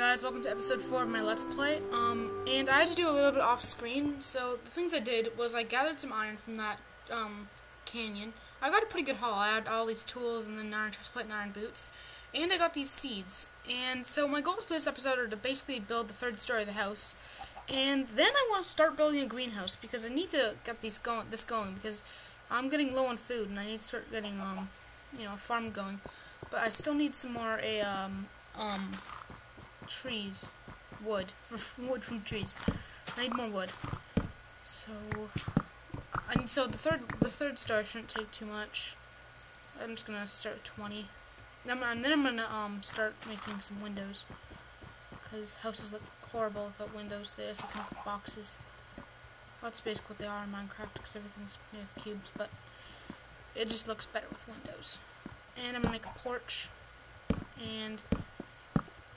guys, welcome to episode 4 of my Let's Play, and I had to do a little bit off screen, so the things I did was I gathered some iron from that, canyon. I got a pretty good haul. I had all these tools, and then iron chestplate and iron boots, and I got these seeds, and so my goals for this episode are to basically build the third story of the house, and then I want to start building a greenhouse, because I need to get these going, because I'm getting low on food, and I need to start getting, you know, a farm going, but I still need some more, trees, wood from trees. I need more wood. So the third star shouldn't take too much. I'm just gonna start with 20. And then I'm gonna start making some windows, because houses look horrible without windows. They just look like boxes. Well, that's basically what they are in Minecraft, because everything's made of cubes, but it just looks better with windows. And I'm gonna make a porch, and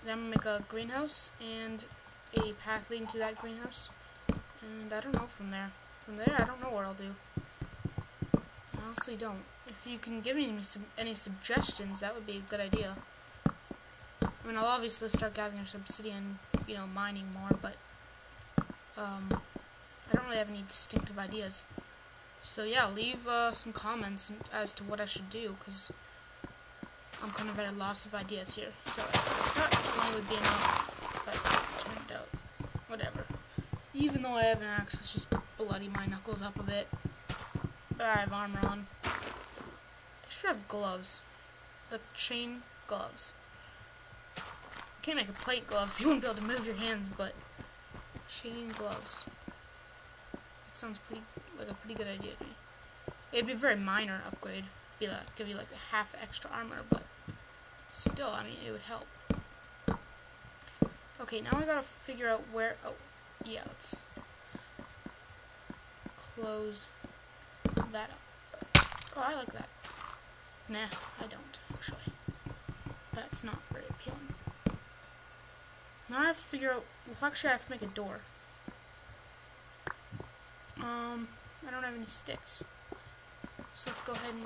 then I'm going to make a greenhouse, and a path leading to that greenhouse, and I don't know from there. From there, I don't know what I'll do. I honestly don't. If you can give me any suggestions, that would be a good idea. I mean, I'll obviously start gathering some obsidian, you know, mining more, but, I don't really have any distinctive ideas. So, yeah, leave, some comments as to what I should do, because I'm kind of at a loss of ideas here, so I thought 20 would be enough, but it turned out, whatever. Even though I have an axe, let's just bloody my knuckles up a bit, but I have armor on. I should have gloves, like chain gloves. I can't make a plate gloves, so you won't be able to move your hands, but chain gloves. That sounds like a pretty good idea to me. It'd be a very minor upgrade, give you like a half extra armor, but still, I mean, it would help. Okay, now I gotta figure out where. Oh, yeah, let's close that up. Oh, I like that. Nah, I don't, actually. That's not very appealing. Now I have to figure out. Well, actually, I have to make a door. I don't have any sticks. So let's go ahead and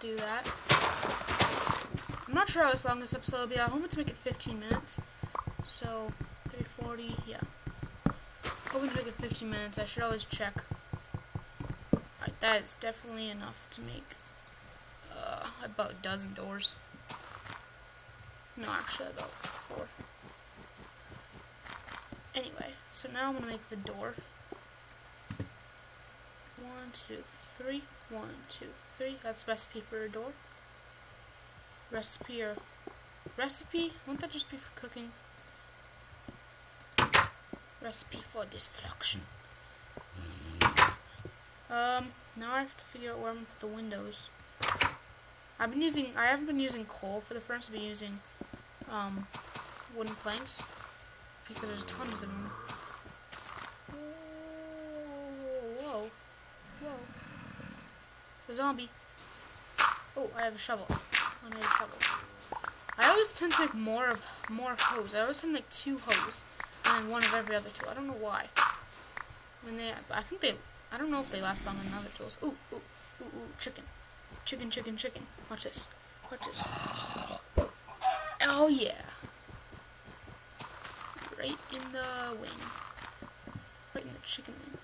do that. I'm not sure how long this episode will be. I hope to make it 15 minutes. So, 340, yeah. Hoping to make it 15 minutes. I should always check. Alright, that is definitely enough to make about a dozen doors. No, actually, about 4. Anyway, so now I'm going to make the door. 1, 2, 3. 1, 2, 3. That's recipe for a door. Recipe? Won't that just be for cooking? Recipe for destruction. Now I have to figure out where I'm gonna put the windows. I haven't been using coal for the furnace. I've been using wooden planks, because there's tons of them. Zombie. Oh, I have a shovel. I made a shovel. I always tend to make more hoes. I always tend to make 2 hoes, and then one of every other tool. I don't know why. I don't know if they last long in other tools. Ooh, chicken. Chicken. Watch this. Oh, yeah. Right in the chicken wing.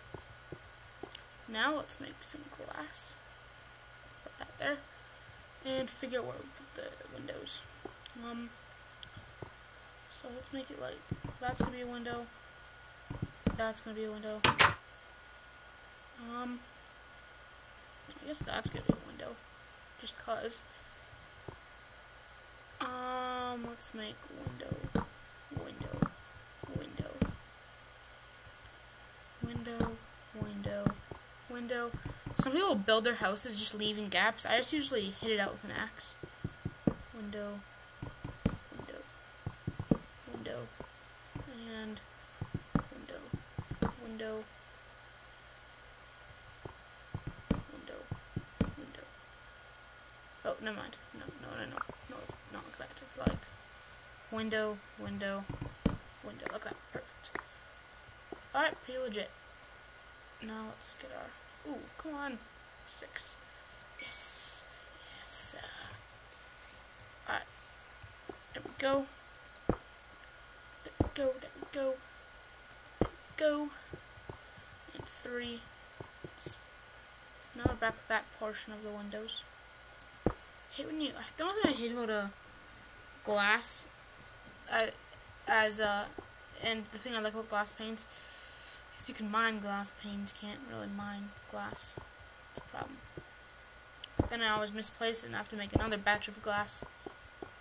Now, let's make some glass. That there, and figure out where we put the windows. So let's make it like that's gonna be a window. That's gonna be a window. I guess that's gonna be a window, just cause. Let's make window. Some people build their houses just leaving gaps. I just usually hit it out with an axe. Window. Oh, never mind. No, it's not like that. It's like window. Like that. Perfect. Alright, pretty legit. Now let's get our. Ooh, come on. 6. Yes. Yes. Alright. There we go. go, go, and three. Now we're back with that portion of the windows. I don't think I hate about a glass, and the thing I like about glass panes is you can mine glass panes, you can't really mine glass. It's a problem. But then I always misplace it and I have to make another batch of glass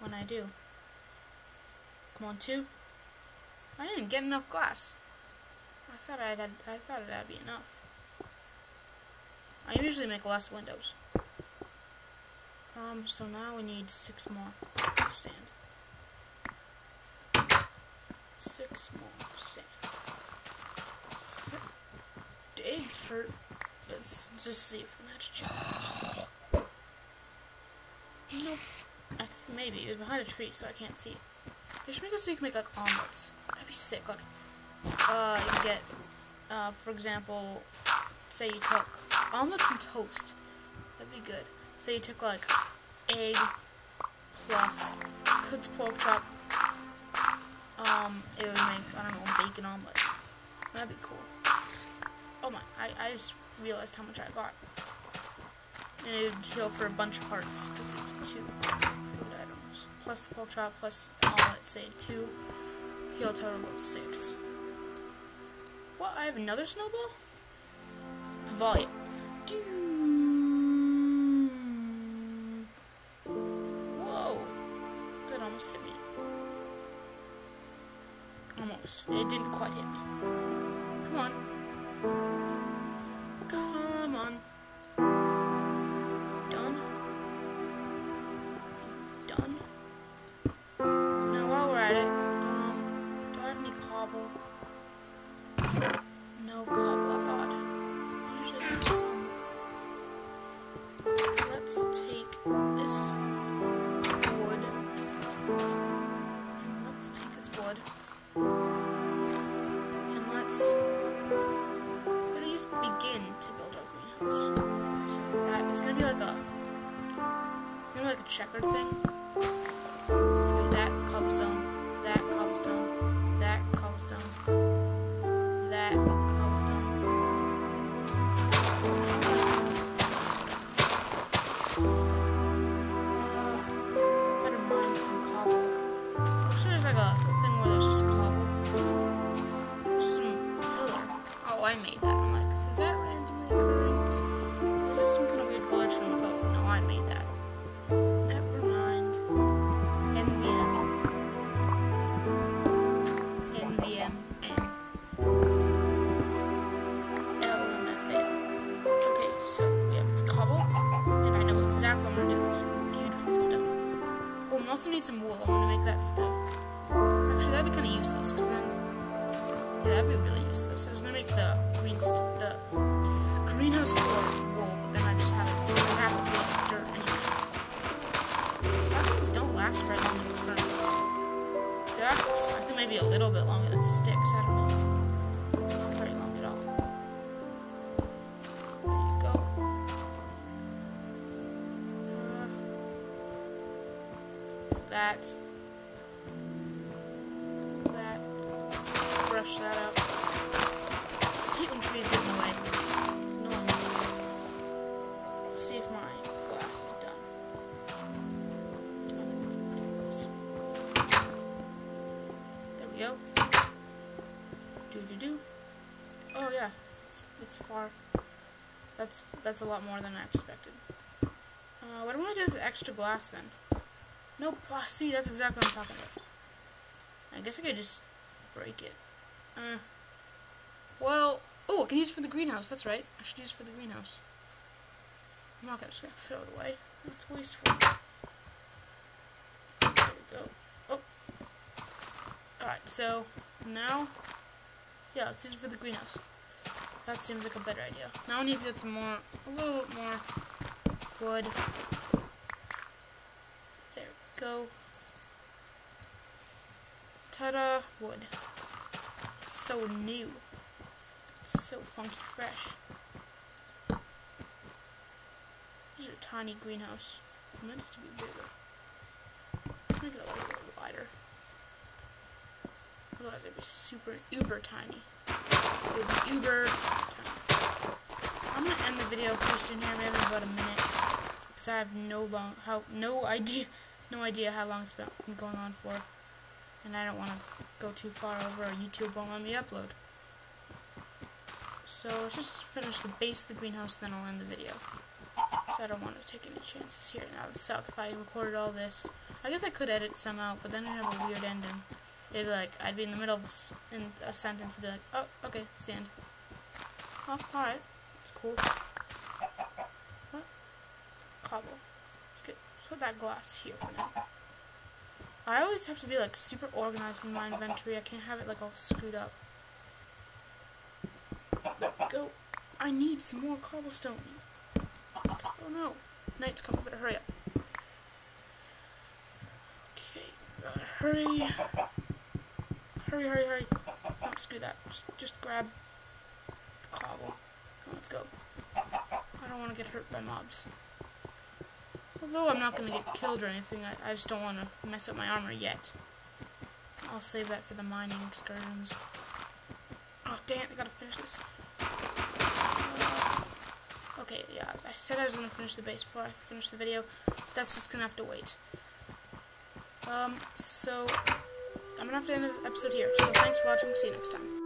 when I do. Come on, two. I didn't get enough glass. I thought it had to be enough. I usually make less windows. So now we need 6 more sand. 6 more sand. Eggs hurt. Let's just see if that's cheap. Nope. Maybe it was behind a tree, so I can't see. They should make it so you can make like omelets. That'd be sick. Like, you can get, for example, say you took omelets and toast. That'd be good. Say you took like egg plus cooked pork chop. It would make, I don't know, a bacon omelet. That'd be cool. Oh my! I just realized how much I got. And it would heal for a bunch of hearts. 2 food items plus the pork chop plus omelet. Say 2. Heal total of 6. What? I have another snowball. It's volley. Whoa! That almost hit me. Almost. It didn't quite hit me. Come on. Come on. Done. Done. Now while we're at it, do I have any cobble? No cobble. That's odd. I usually have some. Let's take this wood. And let's take this wood. And let's begin to build our greenhouse. So it's gonna be like a checkered thing. So it's gonna be that cobblestone, that cobblestone, that cobblestone, that cobblestone. Better mine some cobble. I'm sure there's like a thing where there's just cobble. There's some pillar. Oh, I made that. Some kind of weird glitch and we'll go, no, I made that. Never mind. NVM. NVM. N. LMFAO. Okay, so we have this cobble, and I know exactly what I'm gonna do with this beautiful stone. Oh, we also need some wool. I'm gonna make that for the. Actually, that'd be kind of useless, because then. Yeah, that'd be really useless. I was gonna make the greenhouse floor. Sapplings don't last very long in ferns. They're I think maybe a little bit longer than sticks, I don't know. Not very long at all. There you go. That. That. Brush that up. I hate when trees get in the way. It's annoying. Let's see if my glass is done. Yo. Do do do. Oh yeah, it's far. That's a lot more than I expected. What do I want to do with the extra glass then? Nope. Oh, see, that's exactly what I'm talking about. I guess I could just break it. Well. Oh, I can use it for the greenhouse. That's right. I should use it for the greenhouse. I'm not just gonna throw it away. That's wasteful. There we go. Alright, so now, yeah, let's use it for the greenhouse. That seems like a better idea. Now we need to get some more, a little bit more wood. There we go. Ta-da, wood. It's so new. It's so funky fresh. This is a tiny greenhouse. I meant it to be bigger. Let's make it a little bit wider. Otherwise it'd be super uber tiny. It would be uber tiny. I'm gonna end the video pretty soon here, maybe about a minute, because I have no idea how long it's been going on for, and I don't want to go too far over, or YouTube won't let me upload. So let's just finish the base of the greenhouse, then I'll end the video. So I don't want to take any chances here. That would suck if I recorded all this. I guess I could edit some out, but then I'd have a weird ending. It'd be like, I'd be in the middle of a sentence and be like, oh, okay, it's the end. Oh, alright. That's cool. What? Cobble. Let's get, put that glass here for now. I always have to be like super organized with my inventory. I can't have it like all screwed up. There we go. I need some more cobblestone. Oh no. Night's coming, better hurry up. Okay, gotta hurry. Hurry. Oh, screw that. Just grab the cobble. Oh, let's go. I don't want to get hurt by mobs. Although I'm not going to get killed or anything, I just don't want to mess up my armor yet. I'll save that for the mining excursions. Oh, dang it, I gotta finish this. Okay, yeah, I said I was going to finish the base before I finish the video. That's just going to have to wait. So, I'm going to have to end the episode here. So, thanks for watching. See you next time.